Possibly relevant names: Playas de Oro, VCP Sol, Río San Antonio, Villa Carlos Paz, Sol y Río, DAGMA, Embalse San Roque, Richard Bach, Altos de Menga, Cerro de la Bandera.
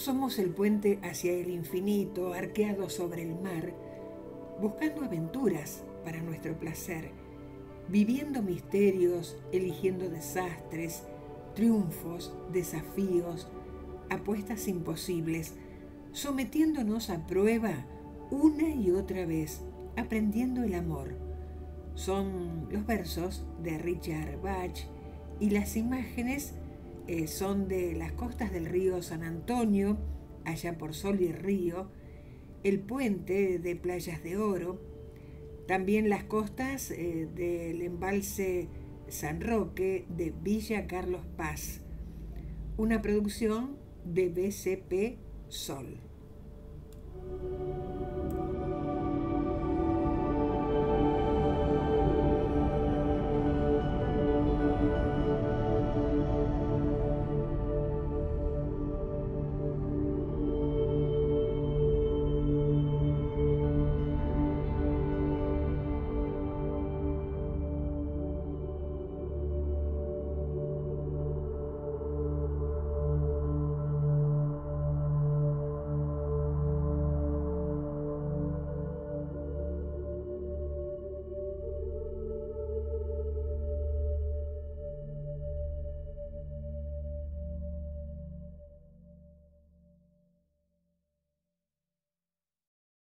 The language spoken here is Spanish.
Somos el puente hacia el infinito, arqueado sobre el mar, buscando aventuras para nuestro placer, viviendo misterios, eligiendo desastres, triunfos, desafíos, apuestas imposibles, sometiéndonos a prueba una y otra vez, aprendiendo el amor. Son los versos de Richard Bach y las imágenes son de las costas del río San Antonio, allá por Sol y Río, el puente de Playas de Oro, también las costas del embalse San Roque de Villa Carlos Paz, una producción de VCP Sol.